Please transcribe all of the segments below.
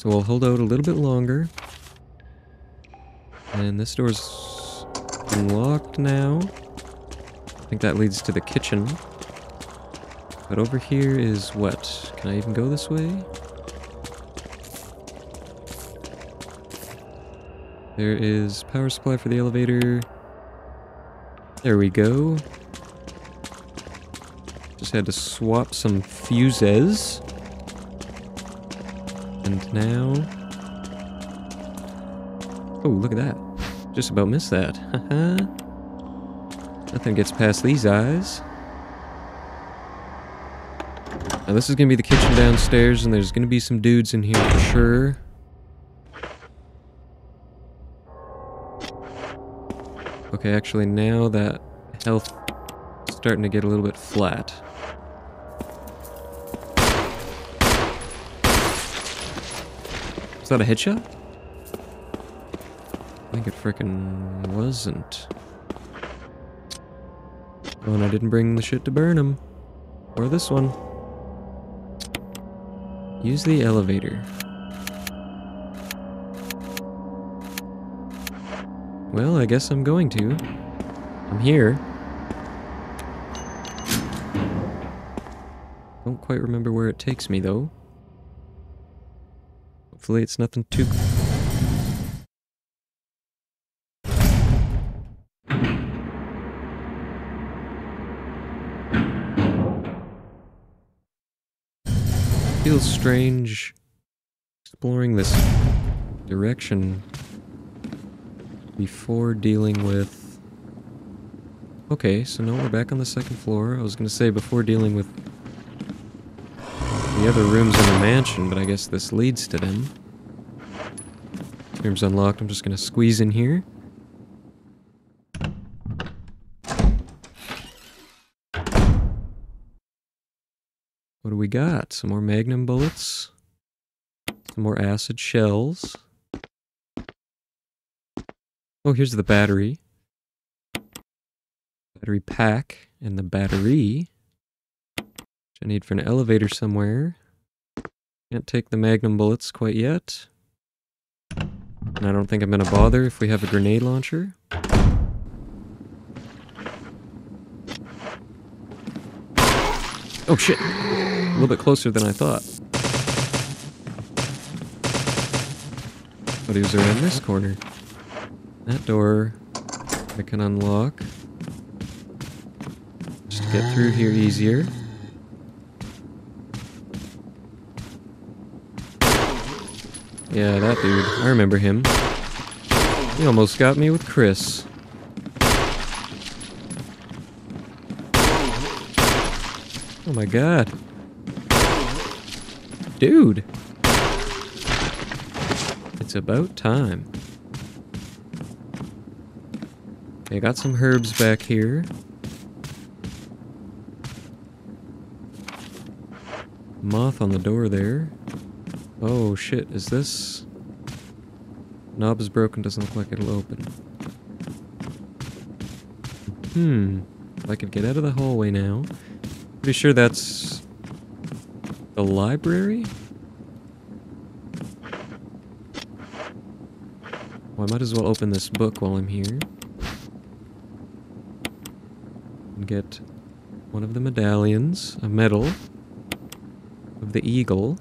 So we'll hold out a little bit longer. And this door's locked now. I think that leads to the kitchen. But over here is what? Can I even go this way? There is power supply for the elevator. There we go. Just had to swap some fuses. And now... oh, look at that. Just about missed that. Haha. Nothing gets past these eyes. Now this is going to be the kitchen downstairs, and there's going to be some dudes in here for sure. Okay, actually now that health is starting to get a little bit flat. Is that a headshot? I think it frickin' wasn't. Oh, and I didn't bring the shit to burn him. Or this one. Use the elevator. Well, I guess I'm going to. I'm here. Don't quite remember where it takes me, though. Hopefully it's nothing too... feels strange exploring this direction before dealing with... okay, so now we're back on the second floor. I was gonna say before dealing with the other rooms in the mansion, but I guess this leads to them. Room's unlocked, I'm just gonna squeeze in here. What do we got? Some more magnum bullets. Some more acid shells. Oh, here's the battery. Battery pack and the battery, which I need for an elevator somewhere. Can't take the magnum bullets quite yet. And I don't think I'm gonna bother if we have a grenade launcher. Oh shit! A little bit closer than I thought. But he was around this corner. That door I can unlock. Just to get through here easier. Yeah, that dude. I remember him. He almost got me with Chris. Oh my god. Dude! It's about time. I got some herbs back here. Moth on the door there. Oh shit, is this... knob is broken, doesn't look like it'll open. If I could get out of the hallway now. Pretty sure that's... the library? Well, I might as well open this book while I'm here. Get one of the medallions, a medal of the eagle.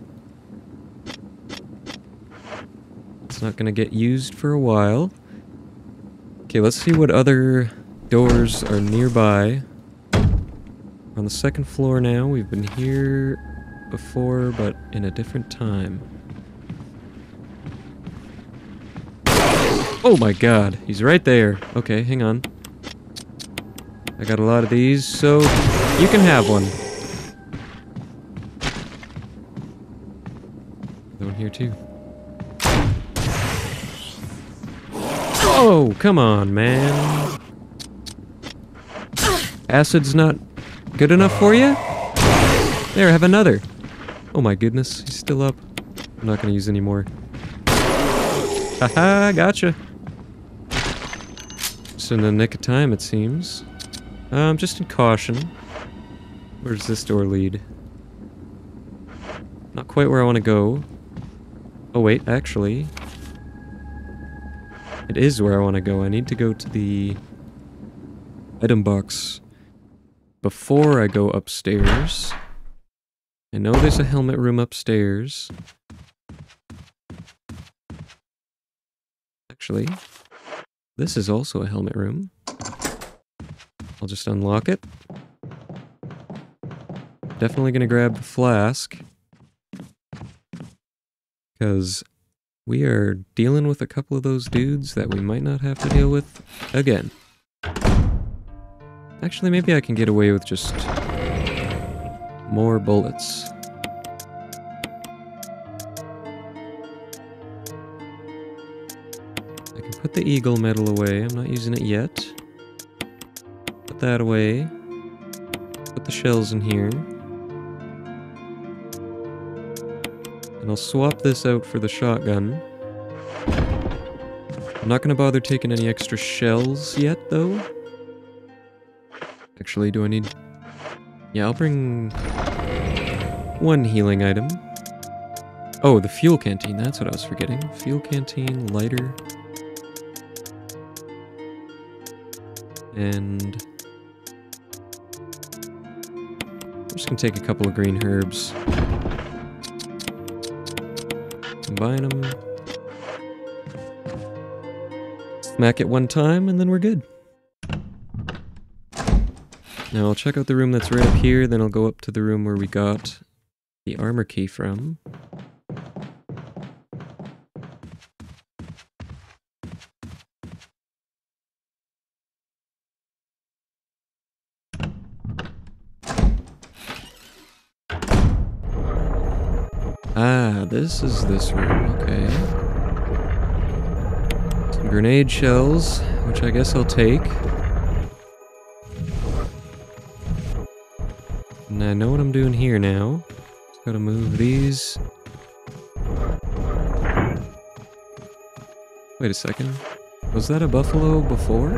It's not gonna get used for a while. Okay, let's see what other doors are nearby. We're on the second floor now. We've been here before, but in a different time. Oh my god, he's right there. Okay, hang on. I got a lot of these, so you can have one. Another one here too. Oh, come on, man. Acid's not good enough for you? There, have another. Oh my goodness, he's still up. I'm not gonna use any more. Haha, gotcha. Just in the nick of time, it seems. Just in caution. Where does this door lead? Not quite where I want to go. Oh wait, actually, it is where I want to go. I need to go to the item box before I go upstairs. I know there's a helmet room upstairs. Actually, this is also a helmet room. I'll just unlock it. Definitely gonna grab the flask, because we are dealing with a couple of those dudes that we might not have to deal with again. Actually, maybe I can get away with just more bullets. I can put the eagle medal away. I'm not using it yet. Put that away. Put the shells in here. And I'll swap this out for the shotgun. I'm not going to bother taking any extra shells yet, though. Actually, do I need... Yeah, I'll bring one healing item. Oh, the fuel canteen. That's what I was forgetting. Fuel canteen, lighter. And... I'm just going to take a couple of green herbs. Combine them. Smack it one time, and then we're good. Now I'll check out the room that's right up here, then I'll go up to the room where we got the armor key from. Ah, this is this room, okay. Some grenade shells, which I guess I'll take. And I know what I'm doing here now. Just gotta move these. Wait a second. Was that a buffalo before?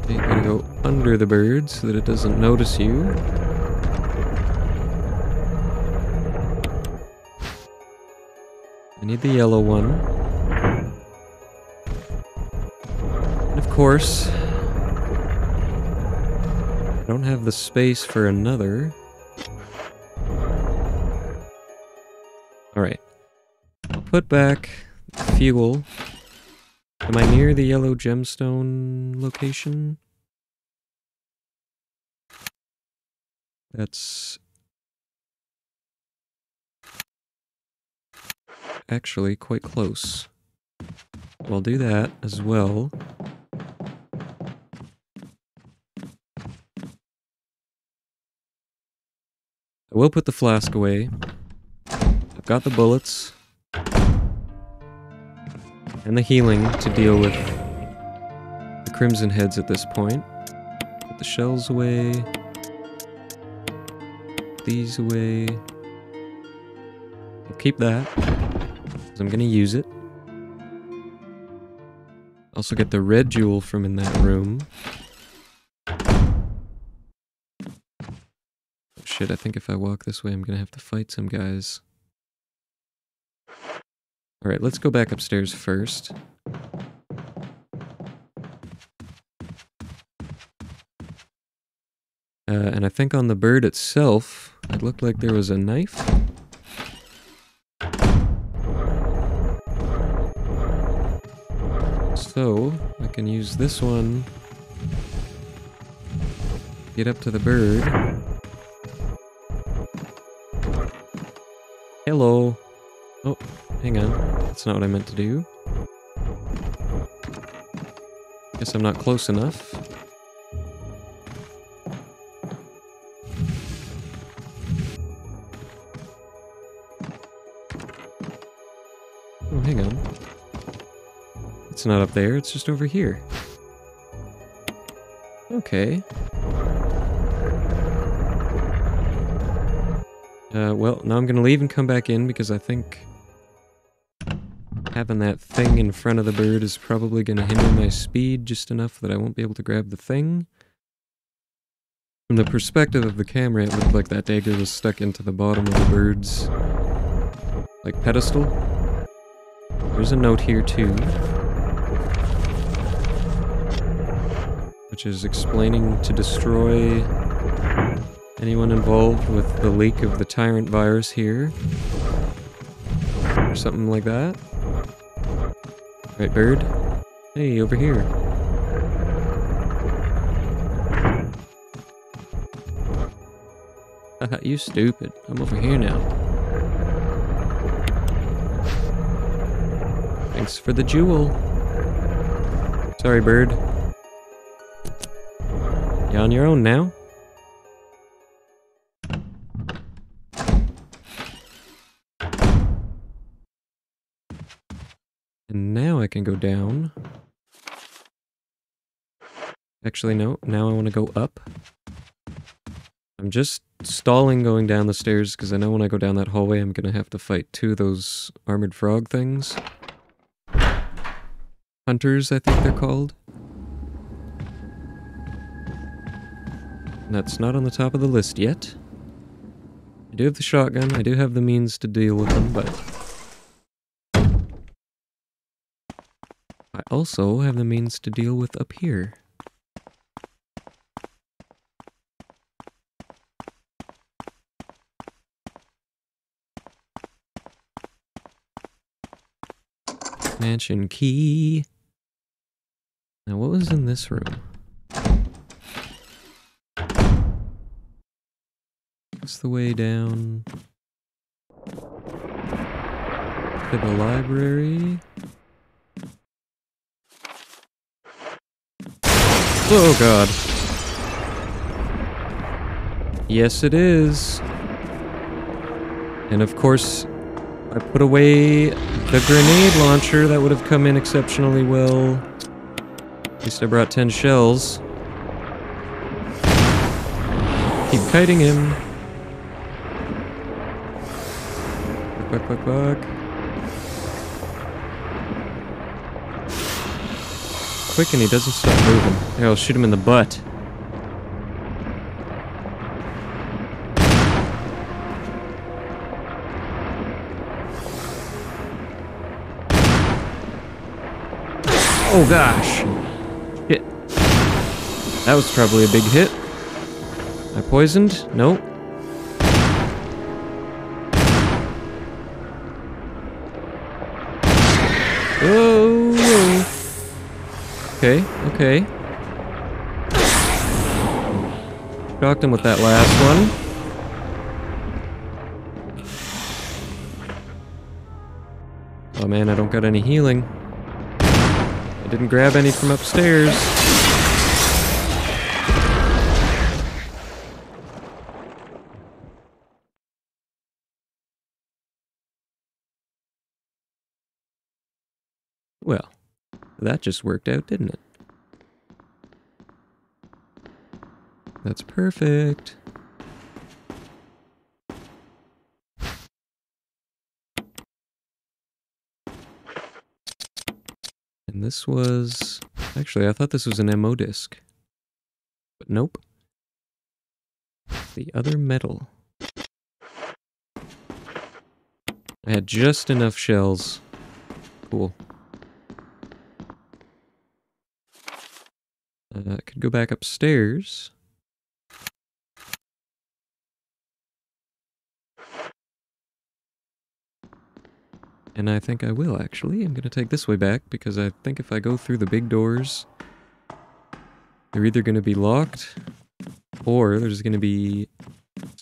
Okay, gotta go under the bird so that it doesn't notice you. Need the yellow one. And of course, I don't have the space for another. Alright. I'll put back fuel. Am I near the yellow gemstone location? That's... actually quite close. I'll do that as well. I will put the flask away. I've got the bullets and the healing to deal with the crimson heads at this point. Put the shells away. Put these away. I'll keep that. I'm gonna use it. Also get the red jewel from in that room. Oh shit, I think if I walk this way I'm gonna have to fight some guys. Alright, let's go back upstairs first. And I think on the bird itself, it looked like there was a knife. So, I can use this one, get up to the bird. Hello. Oh, hang on. That's not what I meant to do. Guess I'm not close enough. Oh, hang on. It's not up there, it's just over here. Okay. Well, now I'm gonna leave and come back in because I think Having that thing in front of the bird is probably going to hinder my speed just enough that I won't be able to grab the thing. From the perspective of the camera, it looked like that dagger was stuck into the bottom of the bird's, like, pedestal. There's a note here, too, which is explaining to destroy anyone involved with the leak of the tyrant virus here. Or something like that. Right, bird? Hey, over here. Haha, you stupid. I'm over here now. Thanks for the jewel. Sorry, bird. You on your own now? And now I can go down. Actually, no. Now I want to go up. I'm just stalling going down the stairs because I know when I go down that hallway I'm going to have to fight two of those armored frog things. Hunters, I think they're called. And that's not on the top of the list yet. I do have the shotgun. I do have the means to deal with them, but... I also have the means to deal with up here. Mansion key. Now what was in this room? What's the way down? To the library. Oh god. Yes it is. And of course, I put away the grenade launcher. That would have come in exceptionally well. At least I brought 10 shells. Keep kiting him. Buck, buck, buck, buck. Quick, and he doesn't stop moving. Here, I'll shoot him in the butt. Oh gosh! Shit. That was probably a big hit. Am I poisoned? Nope. Okay, okay. Shocked him with that last one. Oh man, I don't got any healing. I didn't grab any from upstairs. Well. That just worked out, didn't it? That's perfect. And this was... Actually, I thought this was an MO disc. But nope. The other metal. I had just enough shells. Cool. I could go back upstairs. And I think I will, actually. I'm going to take this way back, because I think if I go through the big doors, they're either going to be locked, or there's going to be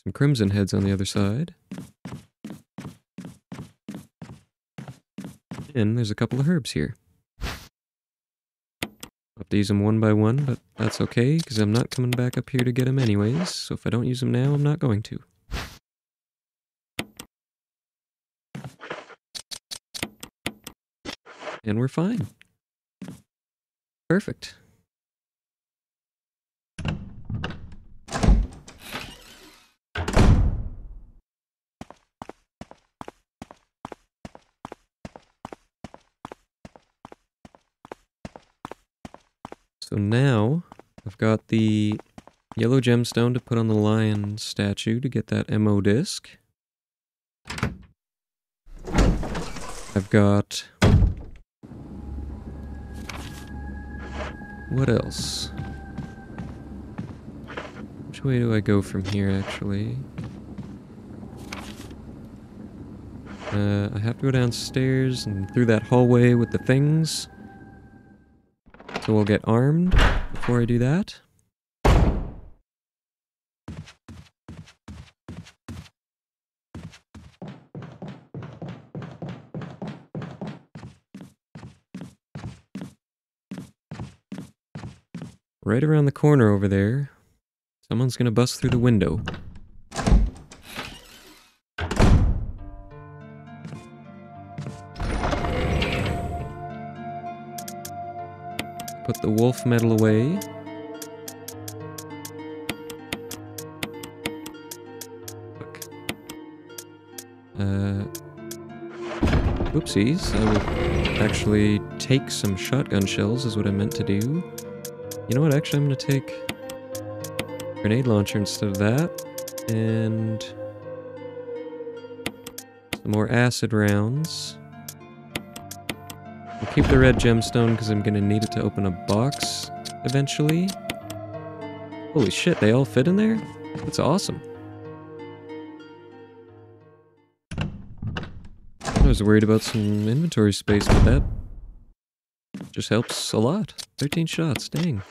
some crimson heads on the other side. And there's a couple of herbs here. I'll have to use them one by one, but that's okay, because I'm not coming back up here to get them anyways, so if I don't use them now, I'm not going to. And we're fine. Perfect. So now I've got the yellow gemstone to put on the lion statue to get that MO disc. I've got... what else? Which way do I go from here, actually? I have to go downstairs and through that hallway with the things. So we'll get armed before I do that. Right around the corner over there, someone's gonna bust through the window. Put the wolf medal away. Oopsies, I will actually take some shotgun shells is what I meant to do. You know what, actually I'm gonna take a grenade launcher instead of that, and some more acid rounds. I'll keep the red gemstone because I'm going to need it to open a box eventually. Holy shit, they all fit in there? That's awesome. I was worried about some inventory space, but that just helps a lot. 13 shots, dang.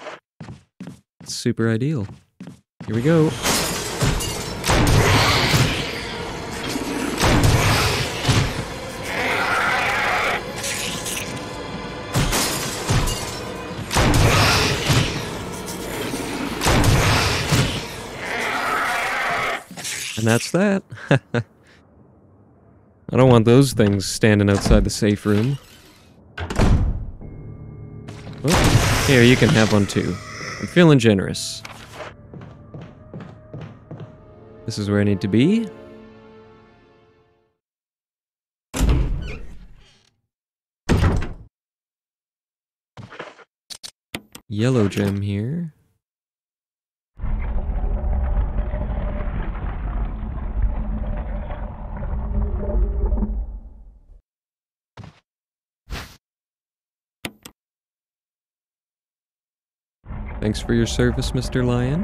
It's super ideal. Here we go. And that's that. I don't want those things standing outside the safe room. Well, here, you can have one too. I'm feeling generous. This is where I need to be. Yellow gem here. Thanks for your service, Mr. Lion.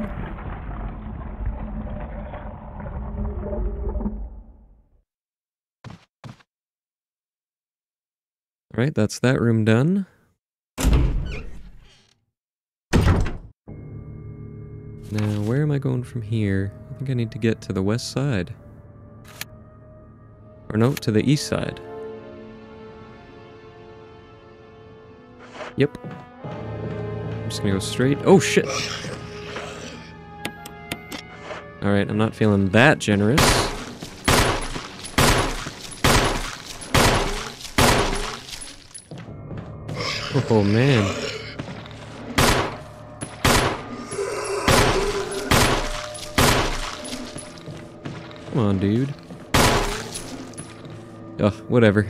Alright, that's that room done. Now, where am I going from here? I think I need to get to the west side. Or no, to the east side. Yep. I'm just gonna go straight. Oh shit! Alright, I'm not feeling that generous. Oh man. Come on, dude. Ugh, whatever.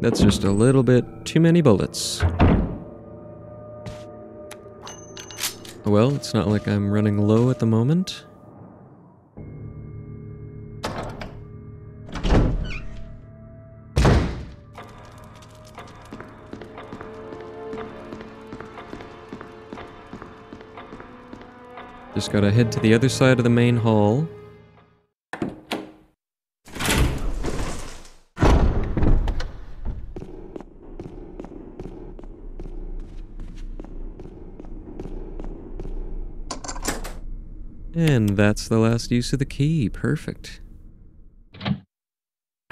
That's just a little bit too many bullets. Well, it's not like I'm running low at the moment. Just gotta head to the other side of the main hall. And that's the last use of the key. Perfect.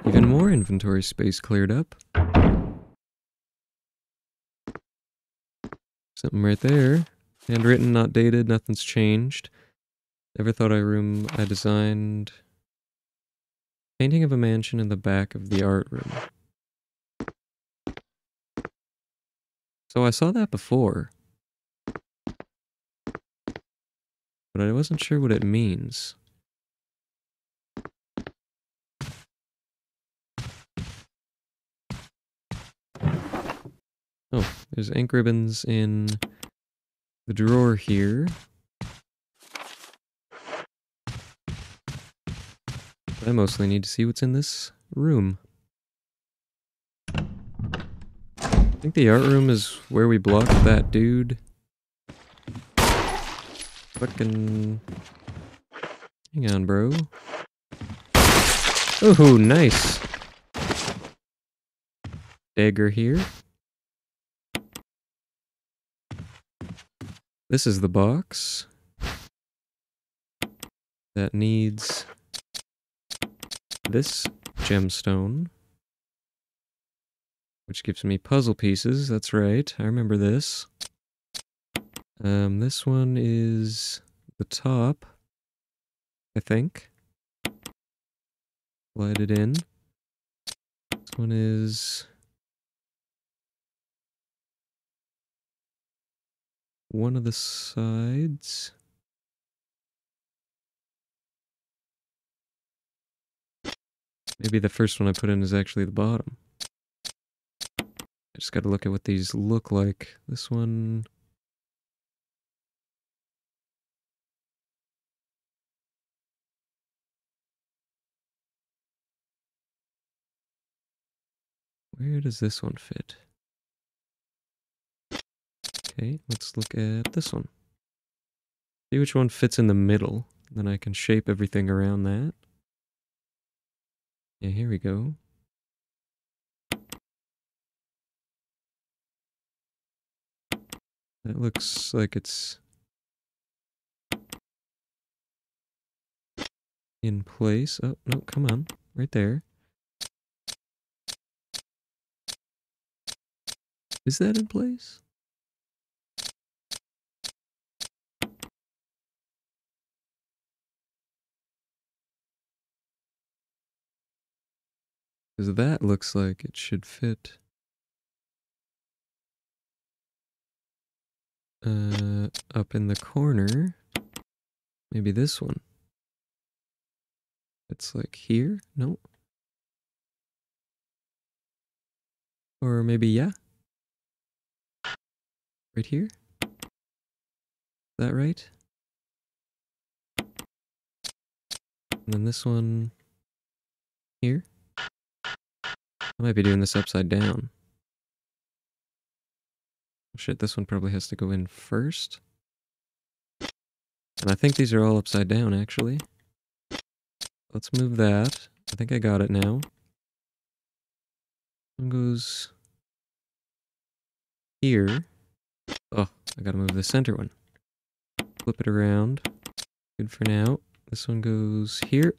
Even more inventory space cleared up. Something right there. Handwritten, not dated, nothing's changed. Never thought I designed... painting of a mansion in the back of the art room. So I saw that before. But I wasn't sure what it means. Oh, there's ink ribbons in the drawer here. But I mostly need to see what's in this room. I think the art room is where we blocked that dude. Fucking... Hang on, bro. Oh, nice! Dagger here. This is the box. That needs... this gemstone. Which gives me puzzle pieces, that's right, I remember this. This one is the top, I think. Slide it in. This one is... one of the sides. Maybe the first one I put in is actually the bottom. Just gotta look at what these look like. This one... where does this one fit? Okay, let's look at this one. See which one fits in the middle. Then I can shape everything around that. Yeah, here we go. That looks like it's in place. Oh, no, come on. Right there. Is that in place? Because that looks like it should fit. Up in the corner. Maybe this one. It's like here? No. Or maybe, yeah? Right here? Is that right? And then this one... here? I might be doing this upside down. Shit, this one probably has to go in first. And I think these are all upside down, actually. Let's move that. I think I got it now. One goes... here. Oh, I gotta move the center one. Flip it around. Good for now. This one goes here.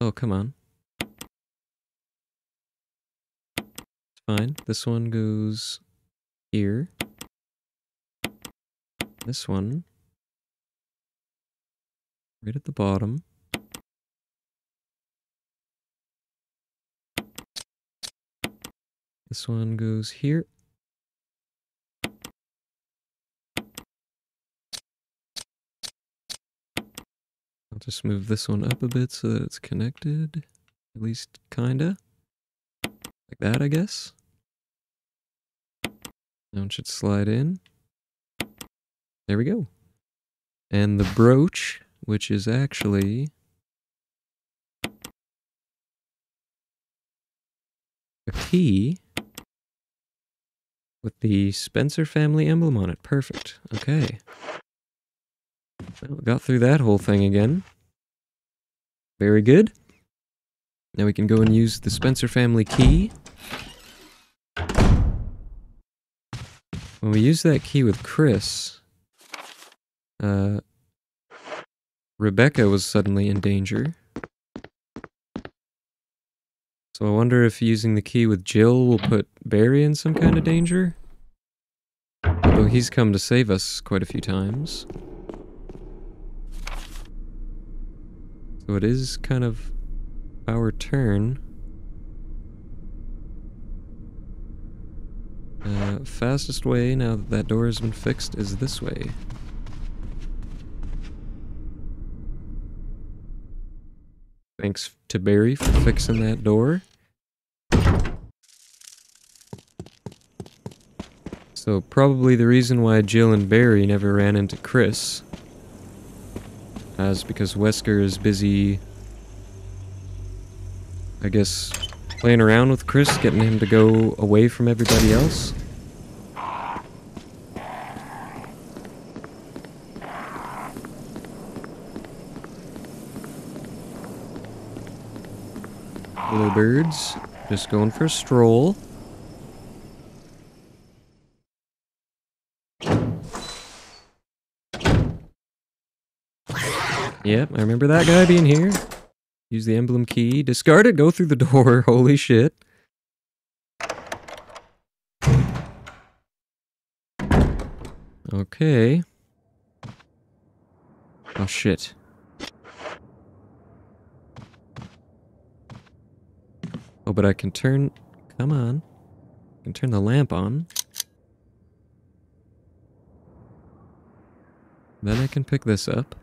Oh, come on. Fine. This one goes here. This one. Right at the bottom. This one goes here. I'll just move this one up a bit so that it's connected. At least kinda. Like that, I guess. Now it should slide in. There we go. And the brooch, which is actually a key with the Spencer family emblem on it. Perfect. Okay. Well, got through that whole thing again. Very good. Now we can go and use the Spencer family key. When we use that key with Chris, Rebecca was suddenly in danger. So I wonder if using the key with Jill will put Barry in some kind of danger? Although he's come to save us quite a few times. So it is kind of our turn. Fastest way, now that that door has been fixed, is this way. Thanks to Barry for fixing that door. So probably the reason why Jill and Barry never ran into Chris is because Wesker is busy, I guess, playing around with Chris, getting him to go away from everybody else. Bluebirds, just going for a stroll. Yep, I remember that guy being here. Use the emblem key. Discard it, go through the door. Holy shit. Okay. Oh shit. Oh, but I can turn... Come on. I can turn the lamp on. Then I can pick this up.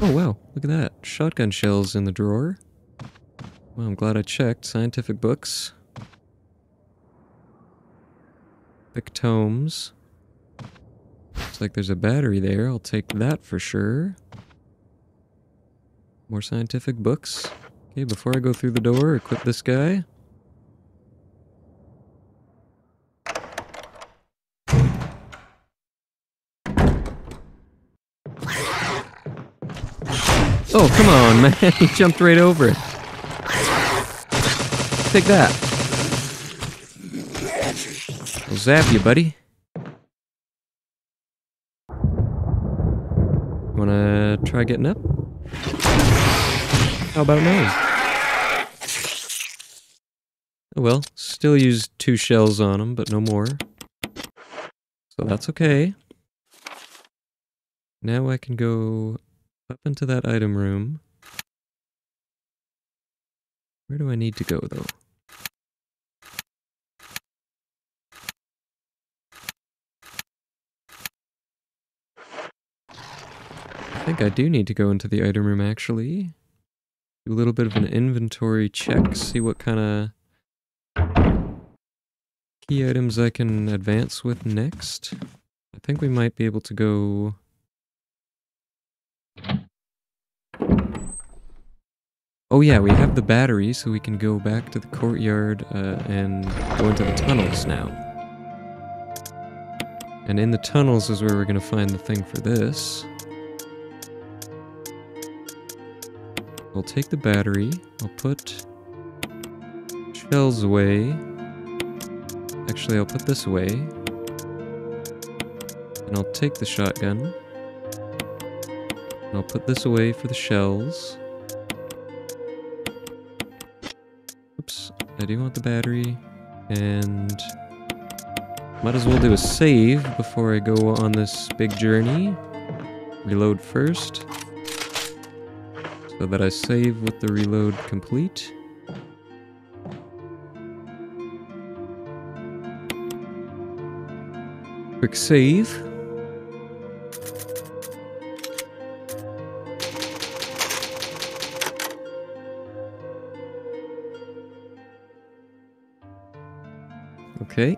Oh, wow. Look at that. Shotgun shells in the drawer. Well, I'm glad I checked. Scientific books. Thick tomes. Looks like there's a battery there. I'll take that for sure. More scientific books. Okay, before I go through the door, equip this guy. Oh, come on, man. He jumped right over it. Take that. I'll zap you, buddy. Wanna try getting up? How about no? Oh well, still used 2 shells on him, but no more. So that's okay. Now I can go up into that item room. Where do I need to go, though? I think I do need to go into the item room, actually. Do a little bit of an inventory check, see what kind of key items I can advance with next. I think we might be able to go... Oh yeah, we have the battery, so we can go back to the courtyard and go into the tunnels now. And in the tunnels is where we're gonna find the thing for this. We'll take the battery, I'll put shells away. Actually, I'll put this away. And I'll take the shotgun. And I'll put this away for the shells. I do want the battery, and might as well do a save before I go on this big journey. Reload first, so that I save with the reload complete. Quick save. Okay.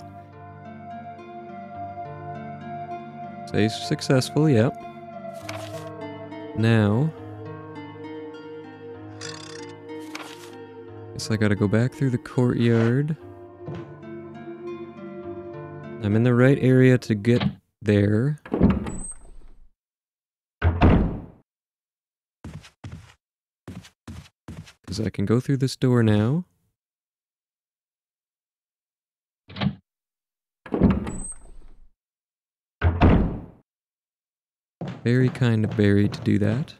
Save successful, yep. Now... Guess I gotta go back through the courtyard. I'm in the right area to get there. Because I can go through this door now. Very kind of Barry to do that.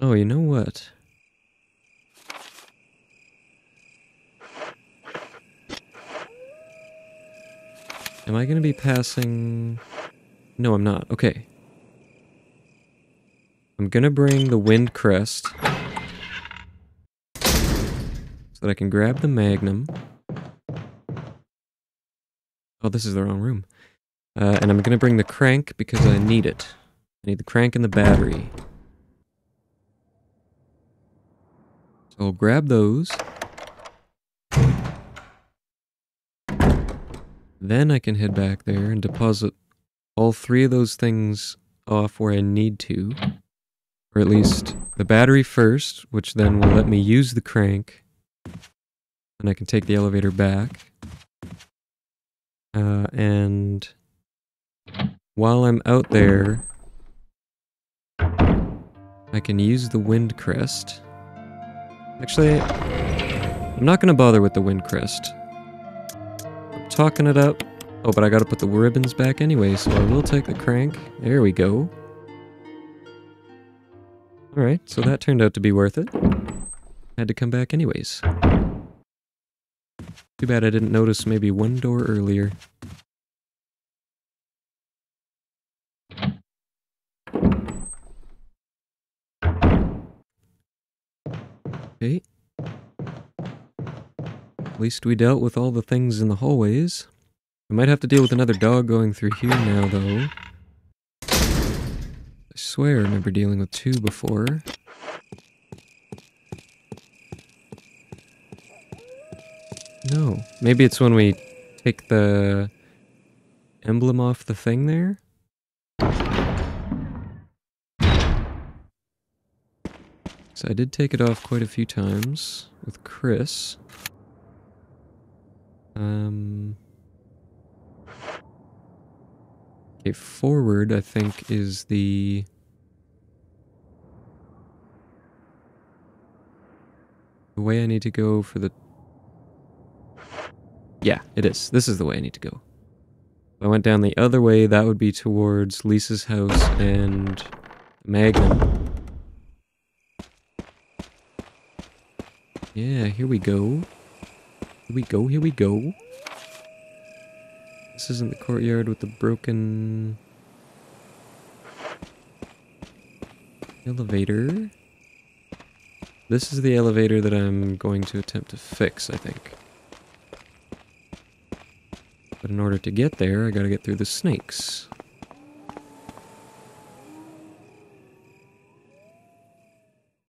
Oh, you know what? Am I gonna be passing... No, I'm not. Okay. I'm gonna bring the Wind Crest. So that I can grab the Magnum. Oh, this is the wrong room. And I'm gonna bring the Crank because I need it. I need the crank and the battery. So we'll grab those. Then I can head back there and deposit all three of those things off where I need to. Or at least the battery first, which then will let me use the crank. And I can take the elevator back. And while I'm out there, I can use the wind crest. Actually, I'm not going to bother with the wind crest. I'm talking it up. Oh, but I got to put the ribbons back anyway, so I will take the crank. There we go. Alright, so that turned out to be worth it. Had to come back anyways. Too bad I didn't notice maybe one door earlier. Okay. At least we dealt with all the things in the hallways. I might have to deal with another dog going through here now, though. I swear I remember dealing with two before. No. Maybe it's when we take the emblem off the thing there? So I did take it off quite a few times with Chris. Okay, forward, I think, is the... the way I need to go for the... Yeah, it is. This is the way I need to go. If I went down the other way, that would be towards Lisa's house and Magnum. Yeah, here we go. Here we go, here we go. This isn't the courtyard with the broken... elevator. This is the elevator that I'm going to attempt to fix, I think. But in order to get there, I gotta get through the snakes.